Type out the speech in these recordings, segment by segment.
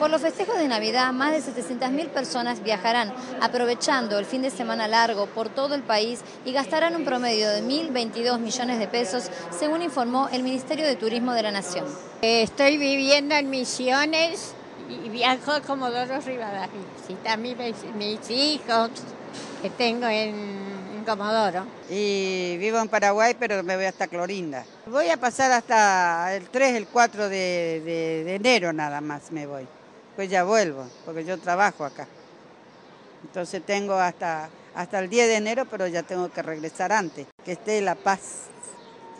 Por los festejos de Navidad, más de 700.000 personas viajarán, aprovechando el fin de semana largo por todo el país y gastarán un promedio de 1.022 millones de pesos, según informó el Ministerio de Turismo de la Nación. Estoy viviendo en Misiones y viajo a Comodoro Rivadavia. Visito a mis hijos que tengo en Comodoro. Y vivo en Paraguay, pero me voy hasta Clorinda. Voy a pasar hasta el 3, el 4 de enero nada más me voy. Pues ya vuelvo, porque yo trabajo acá. Entonces tengo hasta el 10 de enero, pero ya tengo que regresar antes. Que esté la paz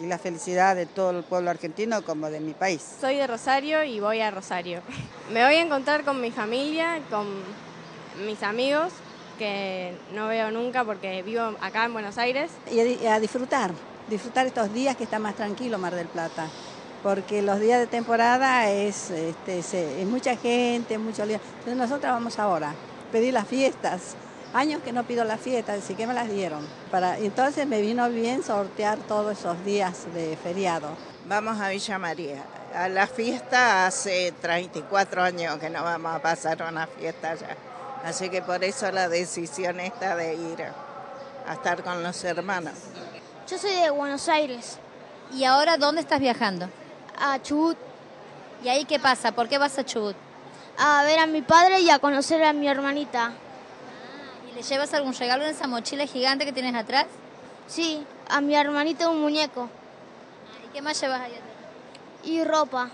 y la felicidad de todo el pueblo argentino como de mi país. Soy de Rosario y voy a Rosario. Me voy a encontrar con mi familia, con mis amigos, que no veo nunca porque vivo acá en Buenos Aires. Y a disfrutar estos días que está más tranquilo Mar del Plata. Porque los días de temporada es mucha gente, mucho lío. Entonces nosotras vamos ahora, pedir las fiestas. Años que no pido las fiestas, así que me las dieron. Entonces me vino bien sortear todos esos días de feriado. Vamos a Villa María. A la fiesta hace 34 años que no vamos a pasar una fiesta allá. Así que por eso la decisión está de ir a estar con los hermanos. Yo soy de Buenos Aires. ¿Y ahora dónde estás viajando? A Chubut. ¿Y ahí qué pasa? ¿Por qué vas a Chubut? A ver a mi padre y a conocer a mi hermanita. ¿Y le llevas algún regalo en esa mochila gigante que tienes atrás? Sí, a mi hermanita un muñeco. ¿Y qué más llevas ahí atrás? Y ropa.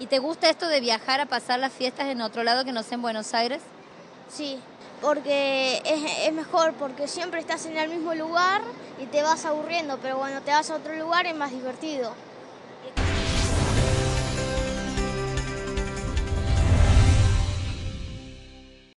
¿Y te gusta esto de viajar a pasar las fiestas en otro lado que no sea en Buenos Aires? Sí, porque es mejor, porque siempre estás en el mismo lugar y te vas aburriendo, pero cuando te vas a otro lugar es más divertido.